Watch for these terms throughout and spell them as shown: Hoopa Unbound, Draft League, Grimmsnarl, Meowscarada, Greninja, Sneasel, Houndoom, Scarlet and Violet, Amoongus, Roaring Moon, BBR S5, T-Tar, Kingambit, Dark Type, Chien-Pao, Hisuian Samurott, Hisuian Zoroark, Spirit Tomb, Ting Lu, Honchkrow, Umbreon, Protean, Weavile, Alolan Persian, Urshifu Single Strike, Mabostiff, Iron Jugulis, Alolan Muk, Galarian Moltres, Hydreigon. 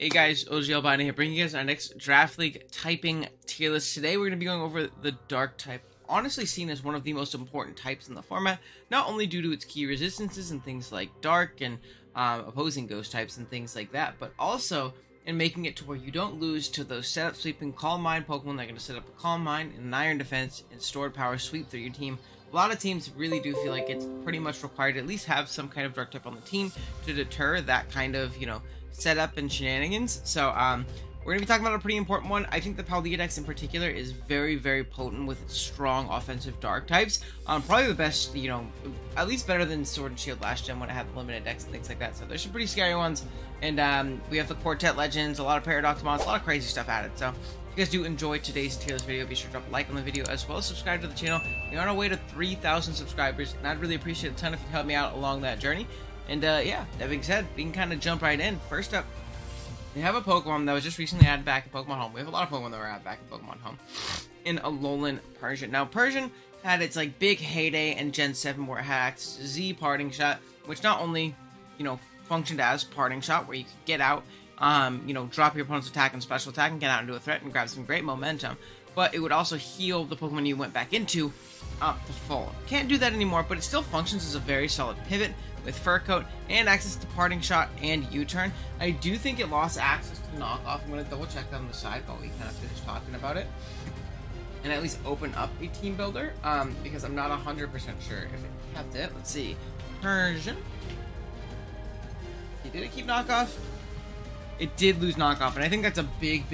Hey guys, OGL here, bringing you guys our next Draft League typing tier list. Today we're going to be going over the Dark Type, honestly seen as one of the most important types in the format, not only due to its key resistances and things like Dark and opposing Ghost types and things like that, but also in making it to where you don't lose to those setup sweeping Calm Mind Pokemon that are going to set up a Calm Mind and an Iron Defense and Stored Power sweep through your team. A lot of teams really do feel like it's pretty much required to at least have some kind of Dark Type on the team to deter that kind of, you know, setup and shenanigans. So we're gonna be talking about a pretty important one. I think the Paldea Dex in particular is very potent with its strong offensive Dark types. Probably the best, you know, at least better than Sword and Shield last gen when it had limited decks and things like that. So there's some pretty scary ones, and we have the Quartet Legends, a lot of Paradox mods, a lot of crazy stuff added. So if you guys do enjoy today's tier list video, be sure to drop a like on the video as well as subscribe to the channel. We're on our way to 3,000 subscribers, and I'd really appreciate it a ton if you help me out along that journey. And yeah, that being said, we can kind of jump right in. First up, we have a Pokemon that was just recently added back in Pokemon Home. We have a lot of Pokemon that were added back in Pokemon Home. In Alolan Persian. Now, Persian had its like big heyday in Gen 7 where it had access to Z Parting Shot, which not only, you know, functioned as Parting Shot where you could get out, you know, drop your opponent's attack and special attack and get out and do a threat and grab some great momentum, but it would also heal the Pokemon you went back into up to full. Can't do that anymore, but it still functions as a very solid pivot with Fur Coat and access to Parting Shot and U-Turn. I do think it lost access to Knockoff. I'm going to double check that on the side while we kind of finish talking about it, and at least open up a team builder, because I'm not 100% sure if it kept it. Let's see. Persian. Did it keep Knockoff? It did lose Knockoff, and I think that's a big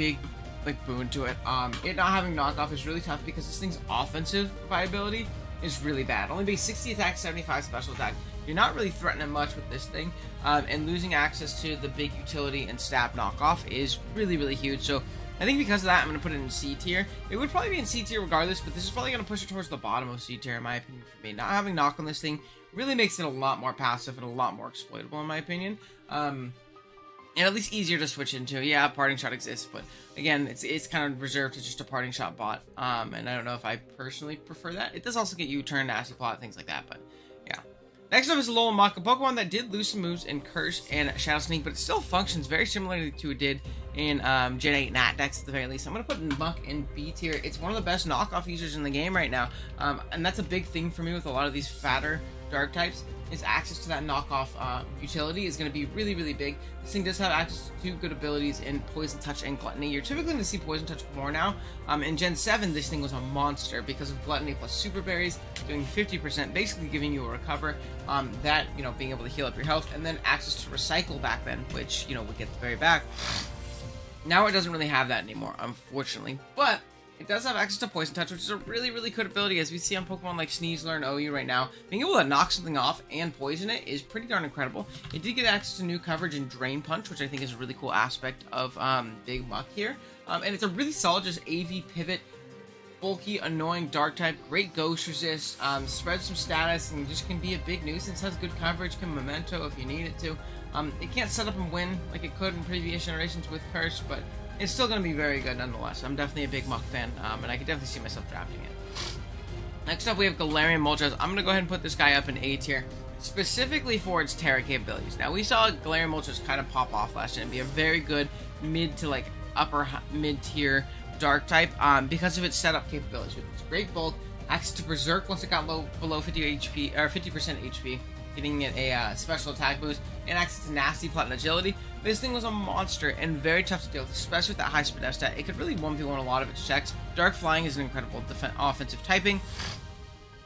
like boon to it. It not having Knockoff is really tough because this thing's offensive viability is really bad. Only being 60 attack, 75 special attack. You're not really threatening much with this thing, and losing access to the big utility and stab Knockoff is really huge. So I think because of that, I'm going to put it in C tier. It would probably be in C tier regardless, but this is probably going to push it towards the bottom of C tier in my opinion. For me, not having Knock on this thing really makes it a lot more passive and a lot more exploitable in my opinion. And at least easier to switch into. Yeah, Parting Shot exists, but again, it's kind of reserved to just a Parting Shot bot. And I don't know if I personally prefer that. It does also get U-Turn, Nasty Plot, things like that, but yeah. Next up is Alolan Muk, a Pokemon that did lose some moves in Curse and Shadow Sneak, but it still functions very similarly to it did in Gen 8 Nat decks at the very least. I'm going to put Muk in B tier. It's one of the best knockoff users in the game right now, and that's a big thing for me with a lot of these fatter Dark types. Is access to that knockoff utility is going to be really big. This thing does have access to good abilities in Poison Touch and Gluttony. You're typically going to see Poison Touch more now. In Gen 7, this thing was a monster because of Gluttony plus Super Berries doing 50%, basically giving you a recover. That, you know, being able to heal up your health, and then access to Recycle back then, which, you know, would get the very back. Now it doesn't really have that anymore, unfortunately, but it does have access to Poison Touch, which is a really good ability, as we see on Pokemon like Sneasler and OU right now. Being able to knock something off and poison it is pretty darn incredible. It did get access to new coverage and Drain Punch, which I think is a really cool aspect of Big Muk here. And it's a really solid just AV pivot, bulky, annoying Dark type, great Ghost Resist, spreads some status, and just can be a big nuisance. Has good coverage, can Memento if you need it to. It can't set up and win like it could in previous generations with Curse, but it's still going to be very good nonetheless. I'm definitely a big Muk fan, and I could definitely see myself drafting it. Next up, we have Galarian Moltres. I'm going to go ahead and put this guy up in A tier, specifically for its Terra capabilities. Now, we saw Galarian Moltres kind of pop off last year and be a very good mid to like upper mid tier Dark type because of its setup capabilities. With its great bulk, access to Berserk once it got low below 50 HP or 50% HP, getting it a special attack boost, and access to Nasty Plot and Agility. This thing was a monster and very tough to deal with, especially with that high speed F stat. It could really 1v1 a lot of its checks. Dark Flying is an incredible offensive typing.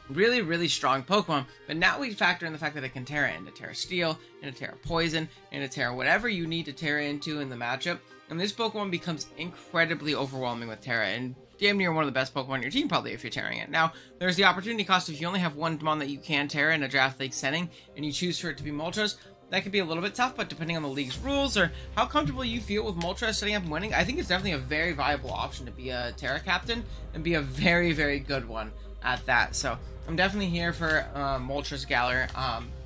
Really strong Pokemon, but now we factor in the fact that it can Terra into Terra Steel, into Terra Poison, into Terra whatever you need to Terra into in the matchup, and this Pokemon becomes incredibly overwhelming with Terra, and damn near one of the best Pokemon on your team, probably, if you're tearing it. Now, there's the opportunity cost if you only have one Pokemon that you can tear in a draft league setting, and you choose for it to be Moltres. That could be a little bit tough, but depending on the league's rules or how comfortable you feel with Moltres setting up and winning, I think it's definitely a very viable option to be a Terra captain and be a very good one at that. So I'm definitely here for Moltres Galar.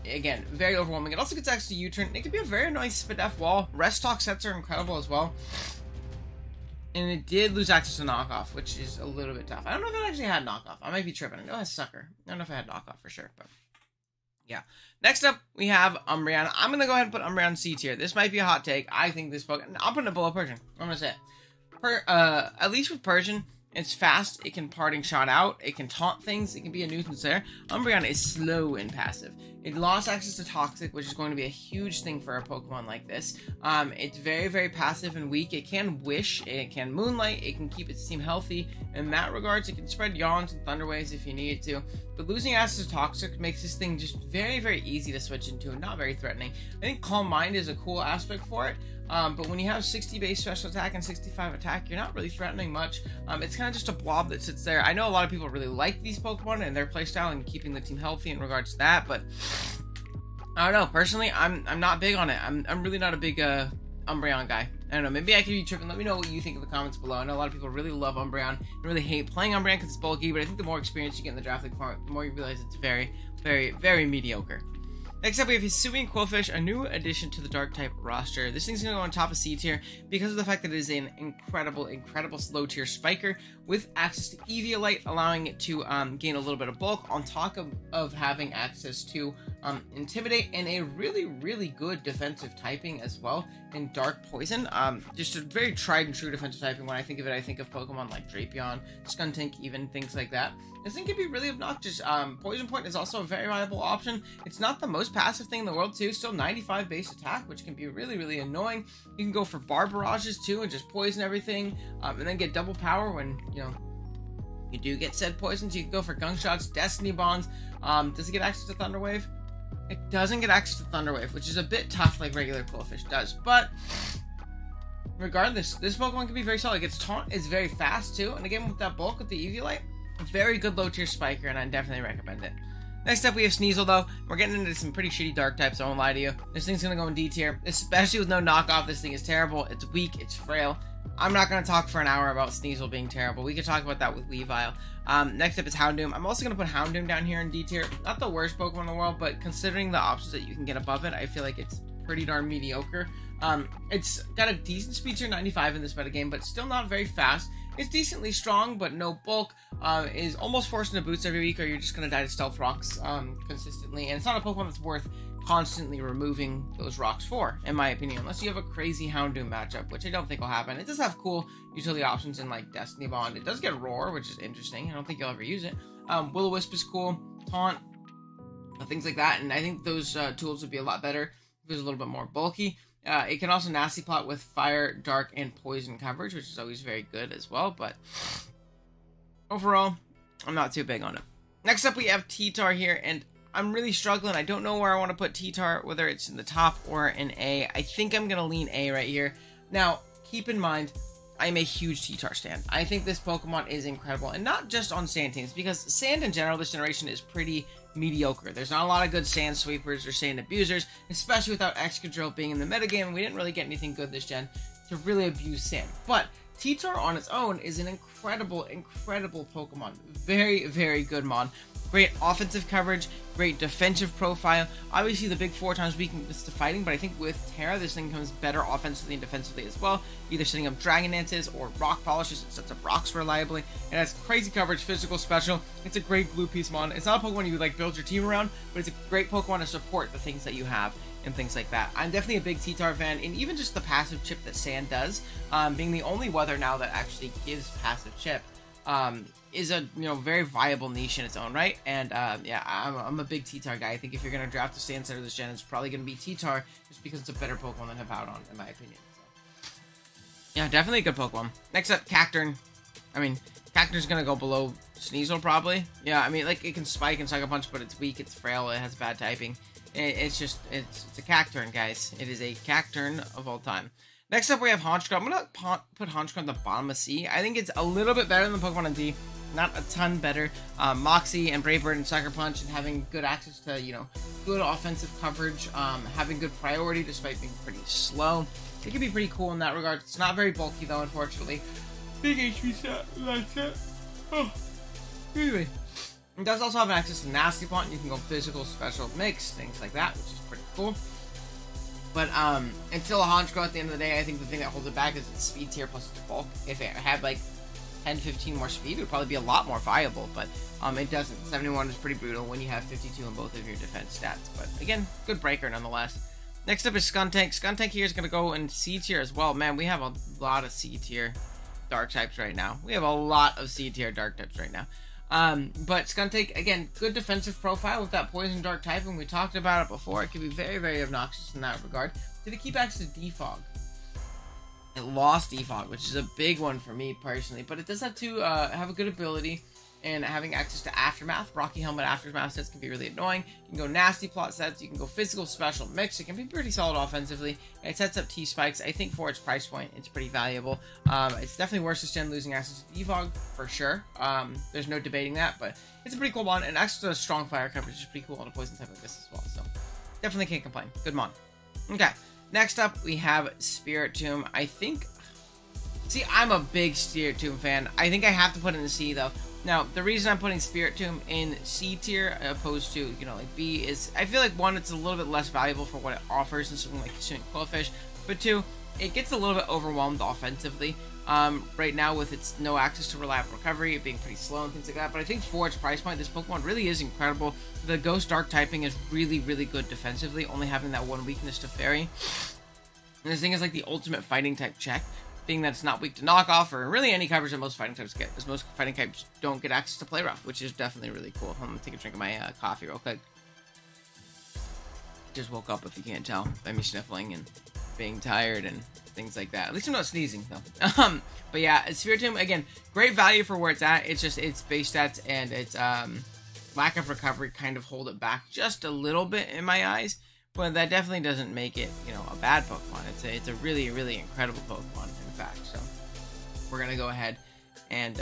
Again, very overwhelming. It also gets access to U-Turn. It could be a very nice Spidef wall. Rest Talk sets are incredible as well. And it did lose access to Knockoff, which is a little bit tough. I don't know if it actually had Knockoff. I might be tripping. I know it has Sucker. I don't know if I had Knockoff for sure, but Yeah. Next up, we have Umbreon. I'm going to go ahead and put Umbreon C tier. This might be a hot take. I think this Pokemon... I'll put it below Persian. I'm going to say it. At least with Persian, it's fast. It can parting shot out. It can taunt things. It can be a nuisance there. Umbreon is slow and passive. It lost access to Toxic, which is going to be a huge thing for a Pokemon like this. It's very, very passive and weak. It can Wish. It can Moonlight. It can keep its team healthy. In that regards, it can spread Yawns and Thunderwaves if you need it to. But losing access to Toxic makes this thing just very, very easy to switch into and not very threatening. I think Calm Mind is a cool aspect for it. But when you have 60 base special attack and 65 attack, you're not really threatening much. It's kind of just a blob that sits there. I know a lot of people really like these Pokemon and their playstyle and keeping the team healthy in regards to that, but I don't know. Personally, I'm not big on it. I'm really not a big Umbreon guy. I don't know. Maybe I could be tripping. Let me know what you think in the comments below. I know a lot of people really love Umbreon and really hate playing Umbreon because it's bulky, but I think the more experience you get in the draft league, the more you realize it's very, very, very mediocre. Next up, we have Hisuian Qwilfish, a new addition to the Dark Type roster. This thing's going to go on top of C tier because of the fact that it is an incredible, incredible slow tier spiker with access to Eviolite, allowing it to gain a little bit of bulk on top of having access to Intimidate and a really, really good defensive typing as well in Dark Poison. Just a very tried and true defensive typing. When I think of it, I think of Pokemon like Drapion, Skuntank, even things like that. This thing can be really obnoxious. Poison Point is also a very viable option. It's not the most passive thing in the world too. Still 95 base attack, which can be really, really annoying. You can go for bar barrages too and just poison everything, and then get double power when, you know, you do get said poisons. You can go for Gunk Shots, Destiny Bonds. Does it get access to Thunderwave? It doesn't get access to Thunderwave, which is a bit tough like regular Qwilfish does, but regardless, this Pokemon can be very solid. Its taunt is very fast too, and again, with that bulk with the Eviolite, very good low tier spiker, and I definitely recommend it. Next up, we have Sneasel, though. We're getting into some pretty shitty dark types, I won't lie to you. This thing's gonna go in D tier, especially with no knockoff. This thing is terrible, it's weak, it's frail. I'm not gonna talk for an hour about Sneasel being terrible. We could talk about that with Weavile. Next up is Houndoom. I'm also gonna put Houndoom down here in D tier. Not the worst Pokemon in the world, but considering the options that you can get above it, I feel like it's pretty darn mediocre. It's got a decent speed tier 95 in this metagame, but still not very fast. It's decently strong, but no bulk. Is almost forced into boots every week, or you're just going to die to stealth rocks consistently. And it's not a Pokemon that's worth constantly removing those rocks for, in my opinion. Unless you have a crazy Houndoom matchup, which I don't think will happen. It does have cool utility options in, like, Destiny Bond. It does get Roar, which is interesting. I don't think you'll ever use it. Will-O-Wisp is cool. Taunt. Things like that. And I think those tools would be a lot better if it was a little bit more bulky. It can also nasty plot with fire, dark, and poison coverage, which is always very good as well, but overall, I'm not too big on it. Next up, we have T-Tar here, and I'm really struggling. I don't know where I want to put T-Tar, whether it's in the top or in A. I think I'm going to lean A right here. Now, keep in mind, I'm a huge T-Tar stan. I think this Pokemon is incredible, and not just on sand teams, because sand in general, this generation is pretty mediocre. There's not a lot of good sand sweepers or sand abusers, especially without Excadrill being in the metagame. We didn't really get anything good this gen to really abuse sand. But T-Tar on its own is an incredible, incredible Pokemon. Very, very good mon. Great offensive coverage, great defensive profile. Obviously, the big 4x weakness to fighting, but I think with Terra, this thing comes better offensively and defensively as well. Either setting up Dragon Dances or Rock Polishes. It sets up rocks reliably. It has crazy coverage, physical, special. It's a great glue piece mon. It's not a Pokemon you would, like, build your team around, but it's a great Pokemon to support the things that you have and things like that. I'm definitely a big T-Tar fan, and even just the passive chip that Sand does, being the only weather now that actually gives passive chip, is a, you know, very viable niche in its own right. And yeah, I'm a big T-Tar guy. I think if you're going to draft a Sand setter this gen, it's probably going to be T-Tar, just because it's a better Pokemon than Hippowdon, in my opinion. So, yeah, definitely a good Pokemon. Next up, Cacturne. I mean, Cacturne's going to go below Sneasel, probably. Yeah, I mean, like, it can spike and suck a punch, but it's weak, it's frail, it has bad typing. It's a Cacturne, guys. It is a Cacturne of all time. Next up, we have Honchkrow. I'm going to put Honchkrow at the bottom of C. I think it's a little bit better than Pokemon in D. Not a ton better. Moxie and Brave Bird and Sucker Punch, and having good access to, you know, good offensive coverage, having good priority despite being pretty slow. It could be pretty cool in that regard. It's not very bulky, though, unfortunately. Big HP set. That's it. Oh. Anyway. It does also have access to Nasty Plant. You can go physical, special, mix, things like that, which is pretty cool. But it's still a Honchkrow at the end of the day. I think the thing that holds it back is its speed tier plus its bulk. If it had, like, 10, 15 more speed, it would probably be a lot more viable, but it doesn't. 71 is pretty brutal when you have 52 in both of your defense stats, but again, good breaker nonetheless. Next up is Skuntank. Skuntank here is going to go in C tier as well. Man, we have a lot of C tier dark types right now. We have a lot of C tier dark types right now. But Skuntank, again, good defensive profile with that poison dark type, and we talked about it before. It can be very, very obnoxious in that regard. Did it keep access to Defog? It lost Defog, which is a big one for me personally, but it does have to have a good ability, and having access to Aftermath. Rocky Helmet Aftermath sets can be really annoying. You can go nasty plot sets, you can go physical special mix, it can be pretty solid offensively. It sets up T-Spikes. I think for its price point, it's pretty valuable. It's definitely worse this gen losing access to Defog, for sure. There's no debating that, but it's a pretty cool mon, and access to a strong fire coverage is pretty cool on a poison type like this as well, so definitely can't complain. Good mon. Okay, next up we have Spirit Tomb. I think... See, I'm a big Spirit Tomb fan. I think I have to put in the C, though. Now, the reason I'm putting Spirit Tomb in C tier opposed to, you know, like B is, I feel like, one, it's a little bit less valuable for what it offers than something like Hisuian Qwilfish, but two, it gets a little bit overwhelmed offensively right now with its no access to reliable recovery, it being pretty slow and things like that, but I think for its price point, this Pokemon really is incredible. The Ghost Dark typing is really, really good defensively, only having that one weakness to Fairy. And this thing is like the ultimate fighting type check, being that it's not weak to knockoff or really any coverage that most fighting types get, because most fighting types don't get access to play rough, which is definitely really cool. I'm gonna take a drink of my coffee real quick. Just woke up, if you can't tell, by me sniffling and being tired and things like that. At least I'm not sneezing though. But yeah, Spirit Tomb, again, great value for where it's at. It's just its base stats and its lack of recovery kind of hold it back just a little bit in my eyes. But that definitely doesn't make it, you know, a bad Pokemon. It's a really, really incredible Pokemon, in fact. So we're going to go ahead and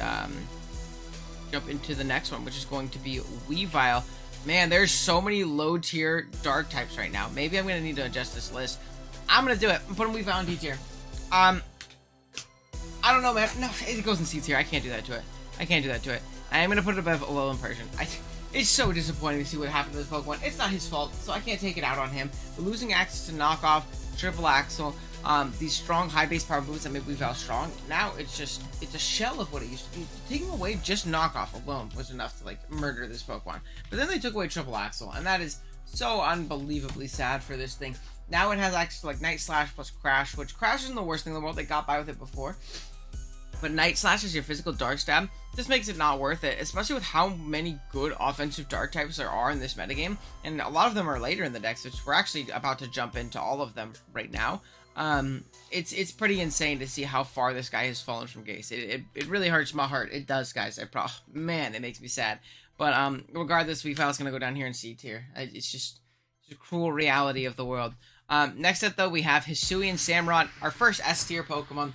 jump into the next one, which is going to be Weavile. Man, there's so many low-tier dark types right now. Maybe I'm going to need to adjust this list. I'm going to do it. I'm putting Weavile in D tier. I don't know, man. No, it goes in C tier. I can't do that to it. I can't do that to it. I am going to put it above Alolan Persian. It's so disappointing to see what happened to this Pokemon. It's not his fault, so I can't take it out on him. But losing access to knockoff, triple axle, these strong high base power moves that make Weavile strong, now it's a shell of what it used to be. Taking away just knockoff alone was enough to like murder this Pokemon. But then they took away triple axle, and that is so unbelievably sad for this thing. Now it has access to like Night Slash plus Crash, which Crash isn't the worst thing in the world. They got by with it before. But Night Slash is your physical dark stab. This makes it not worth it, especially with how many good offensive dark types there are in this metagame. And a lot of them are later in the decks, which we're actually about to jump into all of them right now. It's pretty insane to see how far this guy has fallen from Gase. It really hurts my heart. It does, guys. Man, it makes me sad. But regardless, Weavile's going to go down here in C tier. It's just the cruel reality of the world. Next up, though, we have Hisuian Samurott, our first S tier Pokemon.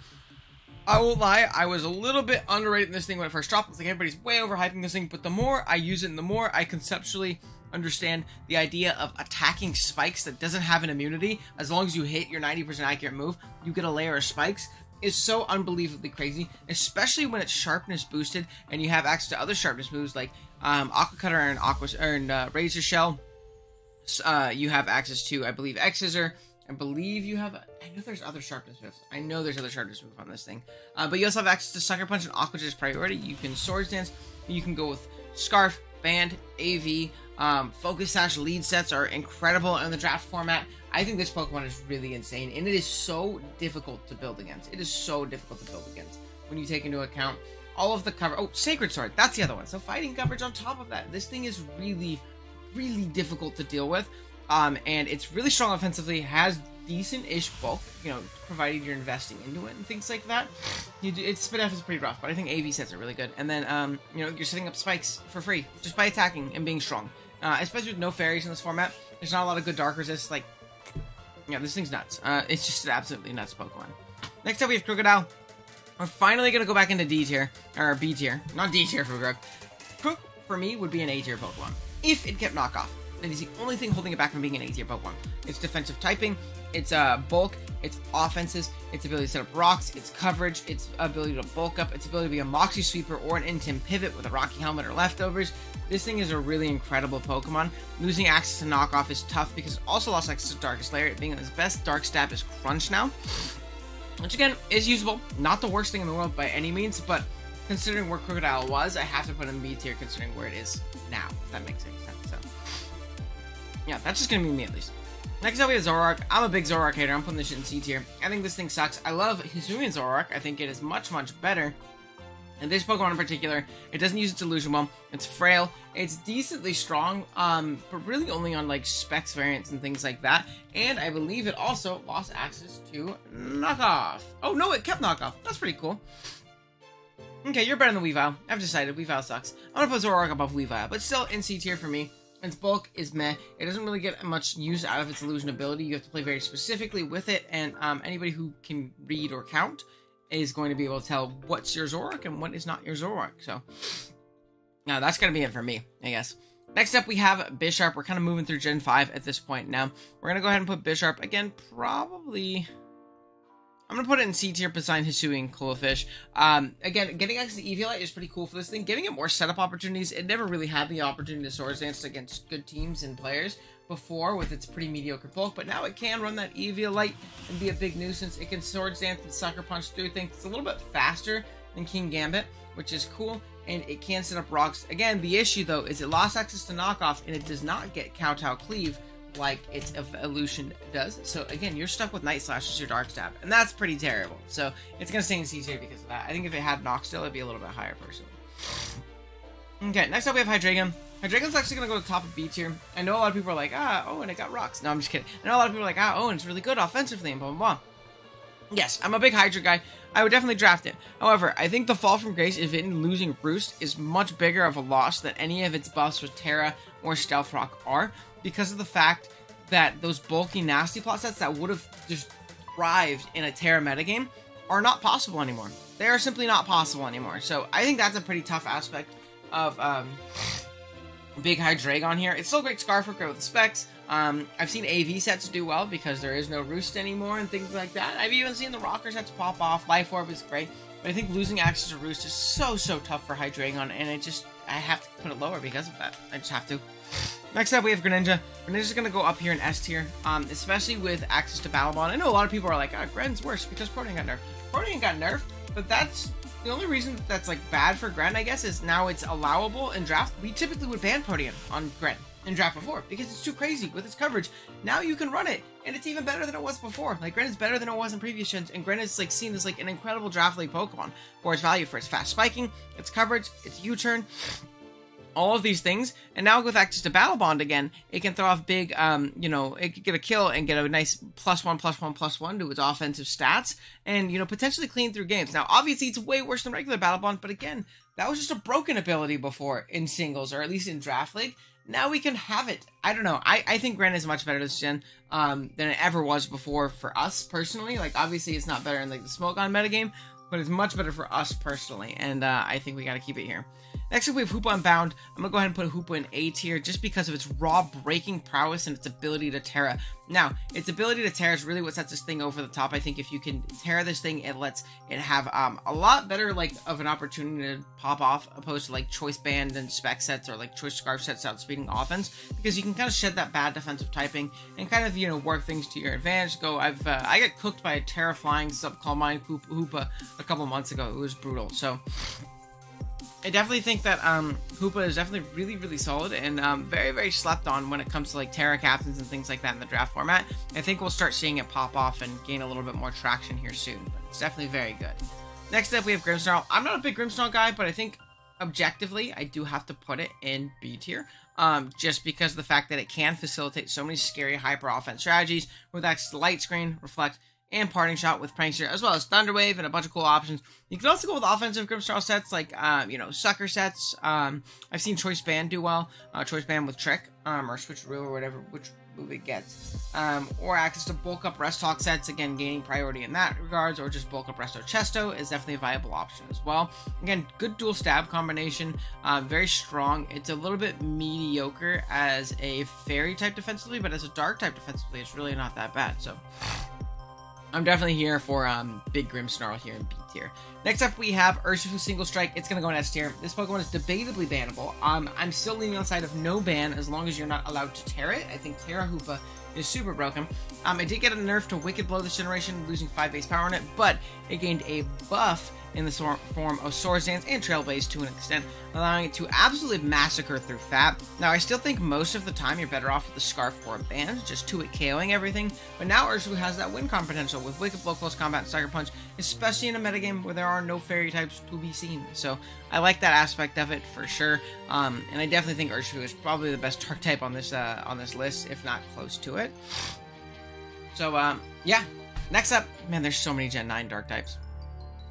I won't lie, I was a little bit underrated in this thing when it first dropped. It's like everybody's way overhyping this thing, but the more I use it and the more I conceptually understand the idea of attacking spikes that doesn't have an immunity, as long as you hit your 90% accurate move, you get a layer of spikes, is so unbelievably crazy, especially when it's sharpness boosted and you have access to other sharpness moves like Aqua Cutter and, Razor Shell. You have access to, I believe, X Scissor. I know there's other sharpness moves. On this thing. But you also have access to Sucker Punch and Aqua Jet's priority. You can Swords Dance. You can go with Scarf, Band, AV. Focus Sash lead sets are incredible in the draft format. I think this Pokemon is really insane. And it is so difficult to build against. When you take into account all of the cover. Oh, Sacred Sword. That's the other one. So fighting coverage on top of that. This thing is really, really difficult to deal with. And it's really strong offensively, has decent-ish bulk, you know, provided you're investing into it and things like that. Spit F is pretty rough, but I think AV sets are really good. And then, you know, you're setting up spikes for free just by attacking and being strong. Especially with no fairies in this format, there's not a lot of good dark resists. Like, yeah, this thing's nuts. It's just an absolutely nuts Pokemon. Next up, we have Crocodile. We're finally going to go back into D tier, or B tier. Not D tier for Crook. Crook, for me, would be an A tier Pokemon, if it kept knockoff. That is the only thing holding it back from being an A tier Pokemon. It's defensive typing, it's bulk, it's offenses, its ability to set up rocks, its coverage, its ability to bulk up, its ability to be a Moxie Sweeper or an Intim Pivot with a Rocky Helmet or Leftovers. This thing is a really incredible Pokemon. Losing access to knockoff is tough because it also lost access to Darkest Lair, being its best dark stab is Crunch now, which again is usable. Not the worst thing in the world by any means, but considering where Crocodile was, I have to put him B tier considering where it is now, if that makes sense. So, yeah, that's just gonna be me at least. Next up we have Zoroark. I'm a big Zoroark hater. I'm putting this shit in C tier. I think this thing sucks. I love Hisuian Zoroark. I think it is much, much better. And this Pokemon in particular, it doesn't use its Illusion Bomb. It's frail. It's decently strong, but really only on like Specs variants and things like that. And I believe it also lost access to Knockoff. Oh no, it kept Knockoff. That's pretty cool. Okay, you're better than Weavile. I've decided Weavile sucks. I'm gonna put Zoroark above Weavile, but still in C tier for me. Its bulk is meh. It doesn't really get much use out of its illusion ability. You have to play very specifically with it, and anybody who can read or count is going to be able to tell what's your Zoroark and what is not your Zoroark. So, now that's going to be it for me, I guess. Next up, we have Bisharp. We're kind of moving through Gen 5 at this point now. We're going to go ahead and put Bisharp, again, probably... I'm going to put it in C tier beside Hisuian Qwilfish. Again, getting access to Eviolite is pretty cool for this thing. Giving it more setup opportunities. It never really had the opportunity to Swords Dance against good teams and players before with its pretty mediocre bulk, but now it can run that Eviolite and be a big nuisance. It can Swords Dance and Sucker Punch through things. It's a little bit faster than Kingambit, which is cool, and it can set up rocks. Again, the issue, though, is it lost access to Knockoff, and it does not get Kowtow Cleave like its evolution does. So again, you're stuck with Night Slash as your Dark Stab, and that's pretty terrible. So it's gonna stay in C tier because of that. I think if it had Nox still, it'd be a little bit higher personally. Okay, next up we have Hydreigon. Hydreigon's actually gonna go to the top of B tier. I know a lot of people are like, and it got rocks. No, I'm just kidding. I know a lot of people are like, and it's really good offensively and blah blah blah. Yes, I'm a big Hydra guy. I would definitely draft it. However, I think the fall from grace if it in losing Roost is much bigger of a loss than any of its buffs with Terra or Stealth Rock are, because of the fact that those bulky nasty plot sets that would have just thrived in a Terra metagame are not possible anymore. They are simply not possible anymore. So I think that's a pretty tough aspect of Big Hydreigon here. It's still great Scarf Worker with the specs. I've seen AV sets do well because there is no Roost anymore and things like that. I've even seen the Rocker sets pop off. Life Orb is great. But I think losing access to Roost is so, so tough for Hydreigon, and I have to put it lower because of that. I just have to. Next up, we have Greninja. Greninja's going to go up here in S tier, especially with access to Battle Bond. I know a lot of people are like, Gren's worse because Protean got nerfed. Protean got nerfed, but that's the only reason that's like bad for Gren, I guess, is now it's allowable in draft. We typically would ban Protean on Gren in draft before because it's too crazy with its coverage. Now you can run it, and it's even better than it was before. Like, Gren is better than it was in previous gens, and Gren is like seen as like an incredible draft league Pokemon for its value, for its fast spiking, its coverage, its U-turn, all of these things. And now with access to Battle Bond again, it can throw off big, it could get a kill and get a nice +1/+1/+1 to its offensive stats and, potentially clean through games. Now, obviously, it's way worse than regular Battle Bond, but again, that was just a broken ability before in singles, or at least in draft league. Now we can have it. I don't know. I think Gren is much better this gen than it ever was before for us personally. Like, obviously, it's not better in, like, the Smogon metagame, but it's much better for us personally, and I think we got to keep it here. Next up, we have Hoopa Unbound. I'm going to go ahead and put Hoopa in A tier just because of its raw breaking prowess and its ability to Terra. Now, its ability to Terra is really what sets this thing over the top. I think if you can Terra this thing, it lets it have a lot better of an opportunity to pop off opposed to like Choice Band and Spec sets or like Choice Scarf sets outspeeding offense, because you can kind of shed that bad defensive typing and kind of, work things to your advantage. I got cooked by a Terra flying Subcall Mine Hoopa a couple months ago. It was brutal. So... I definitely think that Hoopa is definitely really, really solid and very, very slept on when it comes to like Terra captains and things like that in the draft format. I think we'll start seeing it pop off and gain a little bit more traction here soon, but it's definitely very good. Next up, we have Grimmsnarl. I'm not a big Grimmsnarl guy, but I think objectively, I do have to put it in B tier just because of the fact that it can facilitate so many scary hyper offense strategies with access to Light Screen, Reflect, and Parting Shot with Prankster, as well as Thunder Wave and a bunch of cool options. You can also go with offensive Grimmsnarl sets like, Sucker sets. I've seen Choice Band do well. Choice Band with Trick, or Switcheroo, or whatever, which move it gets. Or access to Bulk Up Restock sets, again, gaining priority in that regards, or just Bulk Up Resto Chesto is definitely a viable option as well. Again, good dual stab combination, very strong. It's a little bit mediocre as a Fairy type defensively, but as a Dark type defensively, it's really not that bad, so... I'm definitely here for Big Grimmsnarl here in B tier. Next up, we have Urshifu Single Strike. It's going to go in S tier. This Pokemon is debatably bannable. I'm still leaning on the side of no ban as long as you're not allowed to Terra it. I think Terra Hoopa is super broken. It did get a nerf to Wicked Blow this generation, losing 5 base power on it, but it gained a buff in the form of Swords Dance and Trail Blaze to an extent, allowing it to absolutely massacre through FAP. Now, I still think most of the time you're better off with the Scarf or a Band, just 2-hit KOing everything, but now Urshifu has that win con potential with Wicked Blow, Close Combat, and Sucker Punch, especially in a metagame where there are no fairy types to be seen. So, I like that aspect of it for sure, and I definitely think Urshifu is probably the best Dark type on this list, if not close to it. So, yeah. Next up, man, there's so many Gen 9 Dark types.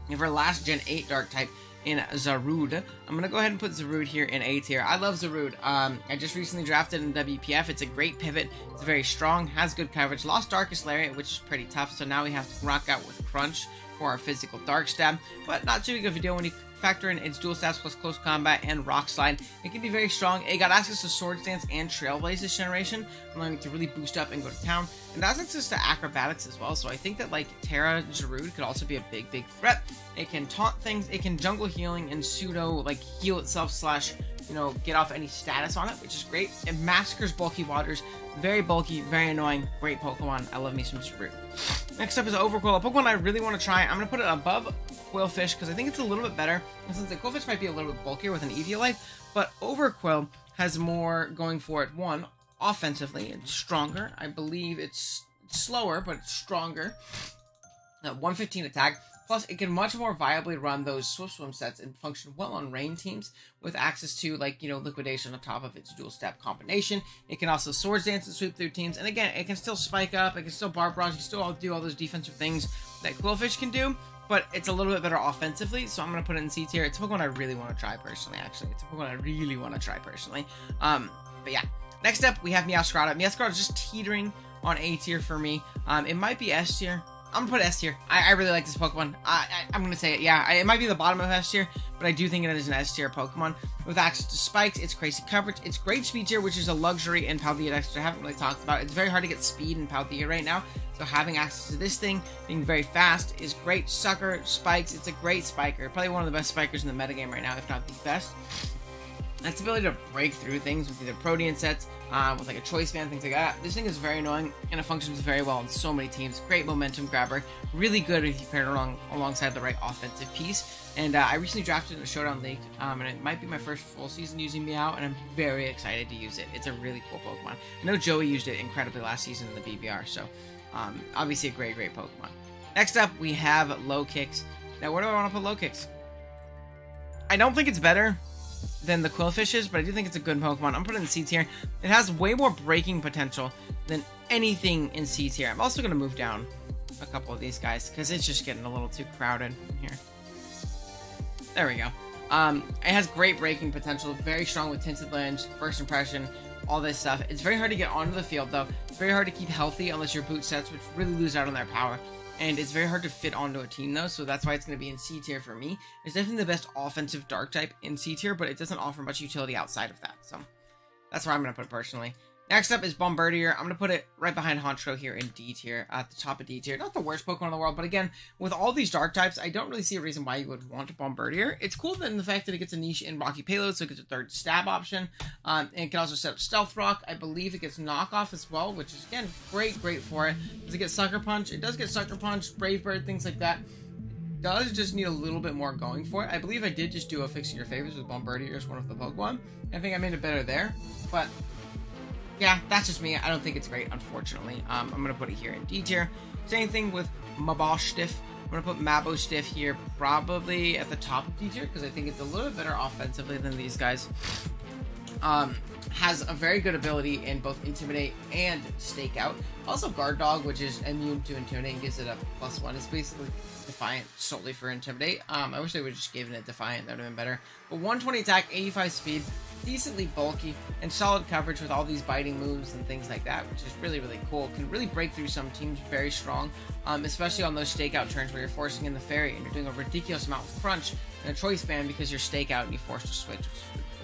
And for last Gen 8 Dark type in Zarude, I'm going to go ahead and put Zarude here in A tier. I love Zarude. I just recently drafted in WPF. It's a great pivot. It's very strong, has good coverage. Lost Darkest Lariat, which is pretty tough, so now we have to rock out with Crunch for our physical Dark Stab, but not too big of a deal when you factor in its dual stats plus close combat and rock slide. It can be very strong. It got access to Swords Dance and Trailblaze this generation, allowing it to really boost up and go to town. And that's access to acrobatics as well. So I think that like Terra Zarude could also be a big, big threat. It can taunt things. It can jungle healing and pseudo like heal itself slash, you know, get off any status on it, which is great. It massacres bulky waters. Very bulky, very annoying. Great Pokemon. I love me some Zarude. Next up is Overqwil, a Pokemon I really want to try. I'm going to put it above Qwilfish because I think it's a little bit better. And since the Qwilfish might be a little bit bulkier with an Eviolite, but Overqwil has more going for it. One, offensively, it's stronger. I believe it's slower, but it's stronger. 115 attack. Plus, it can much more viably run those Swim sets and function well on rain teams with access to, like, you know, liquidation on top of its dual step combination. It can also Swords Dance and sweep through teams. And again, it can still spike up. It can still bar barrage. You can still do all those defensive things that Qwilfish can do. But it's a little bit better offensively, so I'm going to put it in C tier. It's a Pokemon I really want to try personally, actually. It's a Pokemon I really want to try personally. But yeah. Next up, we have Meowscarada. Meowscarada is just teetering on A tier for me. It might be S tier. I'm gonna put S tier. I really like this Pokemon. I'm gonna say it. Yeah, it might be the bottom of S tier, but I do think it is an S tier Pokemon with access to spikes. It's crazy coverage. It's great speed tier, which is a luxury in Paldea Dex, which I haven't really talked about. It's very hard to get speed in Paldea right now, so having access to this thing, being very fast, is great. Sucker spikes. It's a great spiker. Probably one of the best spikers in the metagame right now, if not the best. That's the ability to break through things with either protean sets, with like a choice band, things like that. This thing is very annoying, and it functions very well in so many teams. Great momentum grabber, really good if you pair it alongside the right offensive piece. And I recently drafted in a Showdown League, and it might be my first full season using Meow, and I'm very excited to use it. It's a really cool Pokemon. I know Joey used it incredibly last season in the BBR, so obviously a great, great Pokemon. Next up, we have Low Kicks. Now, where do I want to put Low Kicks? I don't think it's better than the Qwilfishes, but I do think it's a good Pokemon. I'm putting it in C tier. It has way more breaking potential than anything in C tier. I'm also going to move down a couple of these guys because it's just getting a little too crowded in here. There we go. It has great breaking potential, very strong with Tinted Lens, First Impression, all this stuff. It's very hard to get onto the field, though. It's very hard to keep healthy unless your boot sets, which really lose out on their power. And it's very hard to fit onto a team, though, so that's why it's going to be in C tier for me. It's definitely the best offensive Dark type in C tier, but it doesn't offer much utility outside of that, so that's where I'm going to put it personally. Next up is Bombardier. I'm going to put it right behind Honcho here in D tier, at the top of D tier. Not the worst Pokemon in the world, but again, with all these Dark types, I don't really see a reason why you would want Bombardier. It's cool that in the fact that it gets a niche in Rocky Payload, so it gets a third stab option, and it can also set up Stealth Rock. I believe it gets Knockoff as well, which is, again, great, great for it. Does it get Sucker Punch? It does get Sucker Punch, Brave Bird, things like that. It does just need a little bit more going for it. I believe I did just do a Fixing Your Favors with Bombardier as one of the Pokemon. I think I made it better there, but yeah, that's just me. I don't think it's great, unfortunately. I'm going to put it here in D tier. Same thing with Mabostiff. I'm going to put Mabostiff here probably at the top of D tier because I think it's a little bit better offensively than these guys. Has a very good ability in both Intimidate and Stake Out. Also Guard Dog, which is immune to Intimidate and gives it a +1. It's basically Defiant solely for Intimidate. I wish they would have just given it Defiant. That would have been better. But 120 attack, 85 speed. Decently bulky and solid coverage with all these biting moves and things like that, which is really, really cool. Can really break through some teams very strong, especially on those stakeout turns where you're forcing in the fairy and you're doing a ridiculous amount of crunch and a choice band because you're stakeout and you force to switch.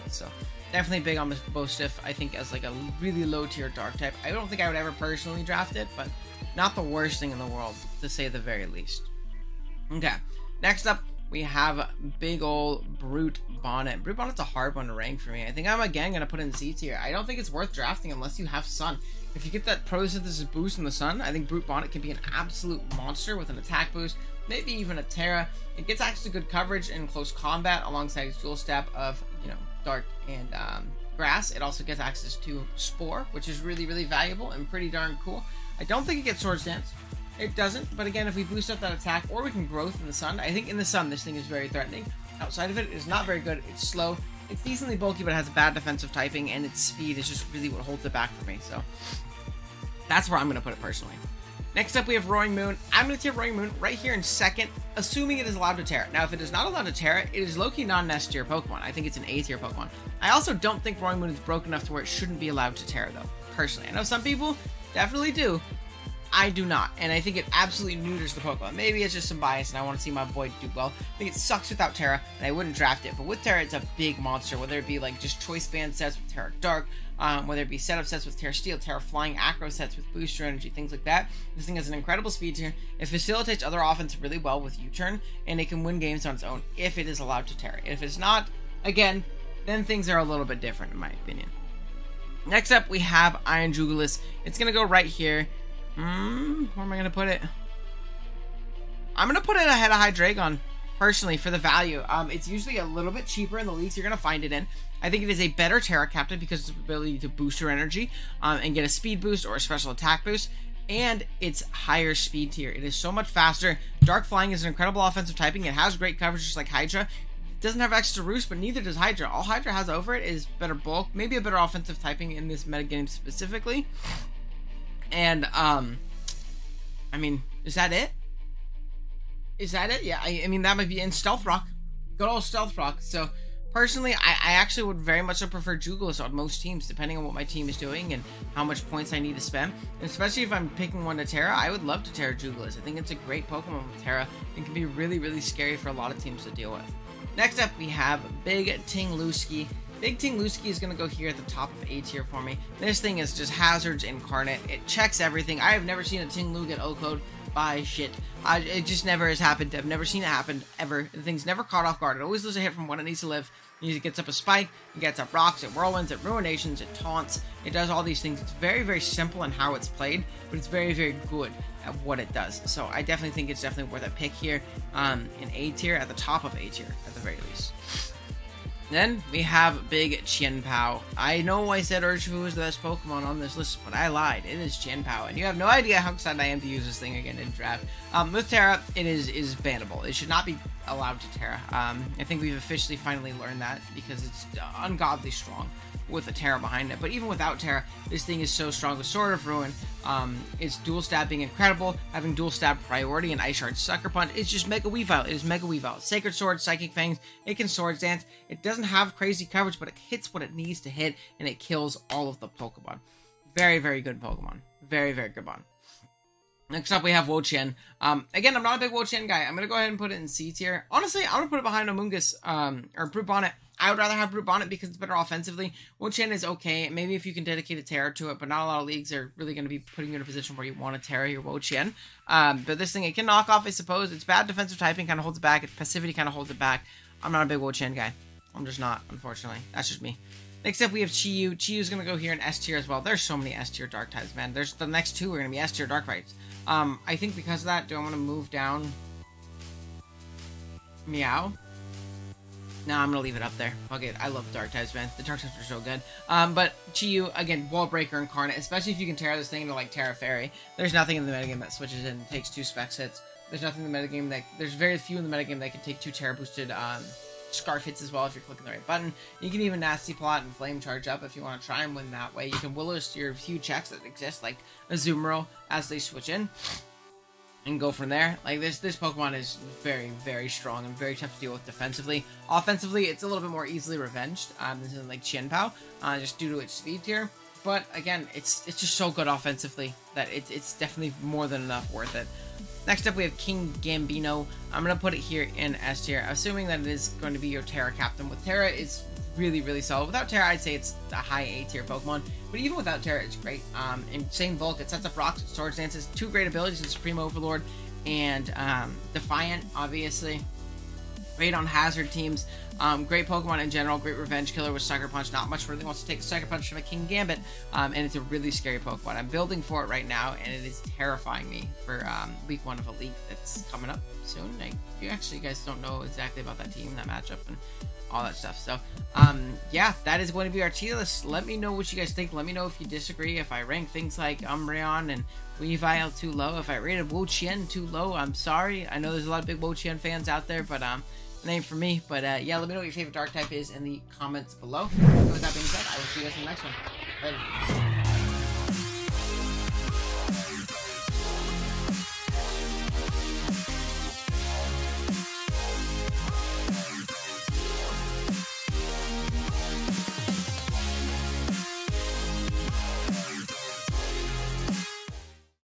So definitely big on this Bostiff, I think, as like a really low tier Dark type. I don't think I would ever personally draft it, but not the worst thing in the world, to say the very least. Okay, next up we have big old Brute Bonnet. Brute Bonnet's a hard one to rank for me. I think I'm again going to put in C tier. I don't think it's worth drafting unless you have Sun. If you get that Photosynthesis boost in the Sun, I think Brute Bonnet can be an absolute monster with an attack boost, maybe even a Terra. It gets actually good coverage in close combat alongside its dual step of, you know, Dark and Grass. It also gets access to Spore, which is really, really valuable and pretty darn cool. I don't think it gets Swords Dance. It doesn't, but again, if we boost up that attack, or we can growth in the Sun. I think in the Sun, this thing is very threatening. Outside of it, it's not very good. It's slow. It's decently bulky, but it has bad defensive typing, and its speed is just really what holds it back for me. So that's where I'm going to put it personally. Next up, we have Roaring Moon. I'm going to tier Roaring Moon right here in second, assuming it is allowed to Terra. Now, if it is not allowed to Terra, it is low-key non-nest tier Pokemon. I think it's an A tier Pokemon. I also don't think Roaring Moon is broken enough to where it shouldn't be allowed to Terra, though, personally. I know some people definitely do. I do not, and I think it absolutely neuters the Pokemon. Maybe it's just some bias, and I want to see my boy do well. I think it sucks without Terra, and I wouldn't draft it. But with Terra, it's a big monster, whether it be like just choice band sets with Terra Dark, whether it be setup sets with Terra Steel, Terra Flying, Acro sets with Booster Energy, things like that. This thing has an incredible speed tier. It facilitates other offense really well with U-turn, and it can win games on its own if it is allowed to Terra. If it's not, again, then things are a little bit different in my opinion. Next up, we have Iron Jugulis. It's going to go right here. Where am I gonna put it? I'm gonna put it ahead of Hydreigon, personally, for the value. It's usually a little bit cheaper in the leagues you're gonna find it in. I think it is a better Terra Captain because of its ability to boost your energy and get a speed boost or a special attack boost, and it's higher speed tier. It is so much faster. Dark Flying is an incredible offensive typing. It has great coverage, just like Hydra. It doesn't have extra Roost, but neither does Hydra. All Hydra has over it is better bulk, maybe a better offensive typing in this metagame specifically. And, I mean, is that it? Is that it? Yeah, I mean, that might be in Stealth Rock. Good old Stealth Rock. So, personally, I actually would very much prefer Jugulis on most teams, depending on what my team is doing and how much points I need to spend. And especially if I'm picking one to Terra, I would love to Terra Jugulis. I think it's a great Pokemon with Terra and can be really, really scary for a lot of teams to deal with. Next up, we have Big Ting Lu. Big Ting Lu is going to go here at the top of A tier for me. This thing is just hazards incarnate. It checks everything. I have never seen a Ting Lu get O-Code by shit. It just never has happened. I've never seen it happen, ever. The thing's never caught off guard. It always loses a hit from when it needs to live. It gets up a spike, it gets up rocks, it whirlwinds, it ruinations, it taunts, it does all these things. It's very, very simple in how it's played, but it's very, very good at what it does. So I definitely think it's definitely worth a pick here in A tier, at the top of A tier, at the very least. Then we have Big Chien-Pao. I know I said Urshifu is the best Pokemon on this list, but I lied. It is Chien-Pao, and you have no idea how excited I am to use this thing again in draft. With Terra, it is bannable. It should not be allowed to Terra. I think we've officially finally learned that because it's ungodly strong with a Terra behind it. But even without Terra, this thing is so strong with Sword of Ruin. Its dual stab being incredible, having dual stab priority and Ice Shard Sucker Punch. It's just Mega Weavile. It is Mega Weavile. Sacred Sword, Psychic Fangs. It can Swords Dance. It doesn't have crazy coverage, but it hits what it needs to hit, and it kills all of the Pokemon. Very, very good Pokemon. Very, very good Pokemon. Next up, we have Wo-Chien. Again, I'm not a big Wo-Chien guy. I'm going to go ahead and put it in C tier. Honestly, I'm going to put it behind Amoongus, or Brute Bonnet. I would rather have Brute Bonnet because it's better offensively. Wo-Chien is okay. Maybe if you can dedicate a Terra to it, but not a lot of leagues are really going to be putting you in a position where you want to Terra your Wo-Chien. But this thing, it can knock off, I suppose. It's bad defensive typing, kind of holds it back. Its passivity kind of holds it back. I'm not a big Wo-Chien guy. I'm just not, unfortunately. That's just me. Next up, we have Chiyu. Chiyu's going to go here in S tier as well. There's so many S tier Dark types, man. There's the next two are going to be S tier Dark types. I think because of that, do I want to move down Meow? Nah, I'm going to leave it up there. Fuck it. I love Dark types, man. The Dark types are so good. But Chiyu, again, Wall Breaker Incarnate, especially if you can Terra this thing into, like, Terra Fairy. There's nothing in the metagame that switches in and takes two specs hits. There's nothing in the metagame that... There's very few in the metagame that can take two Terra boosted, Scarf hits as well if you're clicking the right button. You can even Nasty Plot and Flame Charge up if you want to try and win that way. You can Will-O-Wisp your few checks that exist, like Azumarill, as they switch in, and go from there. Like, this Pokemon is very, very strong and very tough to deal with defensively. Offensively, it's a little bit more easily revenged. This isn't like Chien-Pao, just due to its speed tier. But, again, it's just so good offensively that it's definitely more than enough worth it. Next up, we have Kingambit. I'm going to put it here in S tier, assuming that it is going to be your Terra Captain. With Terra, it's really, really solid. Without Terra, I'd say it's a high A tier Pokemon, but even without Terra, it's great. Insane Bulk, it sets up rocks, it Swords Dances, two great abilities in Supreme Overlord and Defiant, obviously. Raid on hazard teams. Great Pokemon in general, great revenge killer with Sucker Punch. Not much really wants to take Sucker Punch from a Kingambit, and it's a really scary Pokemon. I'm building for it right now, and it is terrifying me for week one of a league that's coming up soon. Like, you actually guys don't know exactly about that team, that matchup, and all that stuff. So, yeah, that is going to be our tier list. Let me know what you guys think. Let me know if you disagree. If I rank things like Umbreon and Weavile too low, if I rated Wo-Chien too low, I'm sorry. I know there's a lot of big Wo-Chien fans out there, but name for me. But yeah, let me know what your favorite Dark Type is in the comments below. With that being said, I will see you guys in the next one. Later.